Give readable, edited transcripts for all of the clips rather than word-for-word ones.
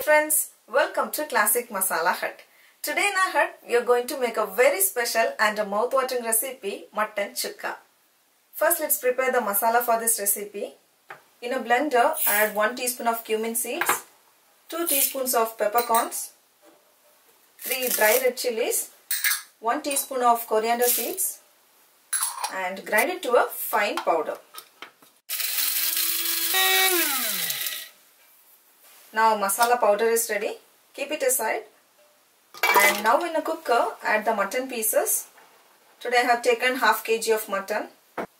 Hi friends, welcome to Classic Masala Hut. Today in our hut, we are going to make a very special and a mouth-watering recipe, mutton chukka. First, let's prepare the masala for this recipe. In a blender, add 1 teaspoon of cumin seeds, 2 teaspoons of peppercorns, 3 dry red chilies, 1 teaspoon of coriander seeds, and grind it to a fine powder. Now masala powder is ready, keep it aside. And now in a cooker, add the mutton pieces. Today I have taken half kg of mutton.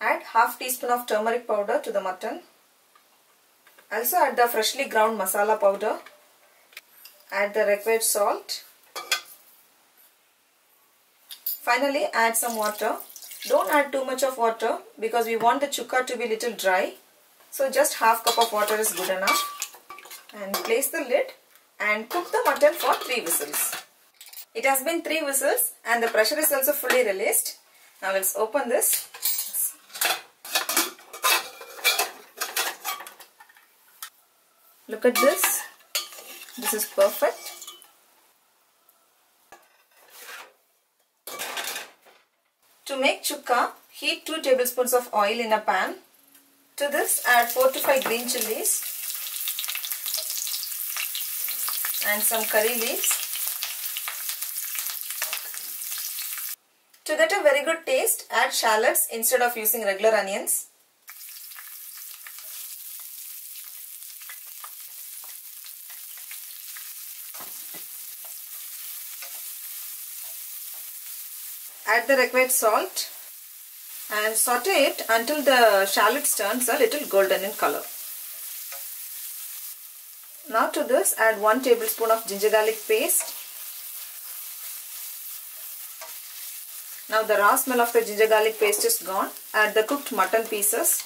Add half teaspoon of turmeric powder to the mutton. Also add the freshly ground masala powder. Add the required salt. Finally add some water. Don't add too much of water because we want the chukka to be little dry. So just half cup of water is good enough. And place the lid and cook the mutton for 3 whistles. It has been 3 whistles and the pressure is also fully released. Now let's open this. Look at this. This is perfect. To make chukka, heat 2 tablespoons of oil in a pan. To this add 4 to 5 green chilies. And some curry leaves. To get a very good taste, add shallots instead of using regular onions. Add the required salt and saute it until the shallots turns a little golden in color. Now to this add 1 tablespoon of ginger garlic paste. Now the raw smell of the ginger garlic paste is gone. Add the cooked mutton pieces.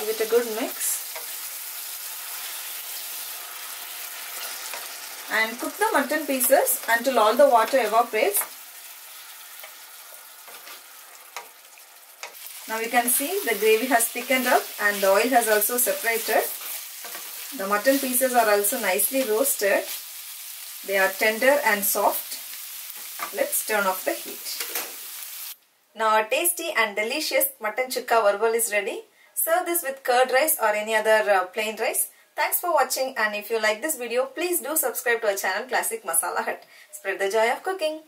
Give it a good mix. And cook the mutton pieces until all the water evaporates. Now you can see the gravy has thickened up and the oil has also separated. The mutton pieces are also nicely roasted. They are tender and soft. Let's turn off the heat. Now our tasty and delicious mutton chukka varuval is ready. Serve this with curd rice or any other plain rice. Thanks for watching, and if you like this video, please do subscribe to our channel Classic Masala Hut. Spread the joy of cooking.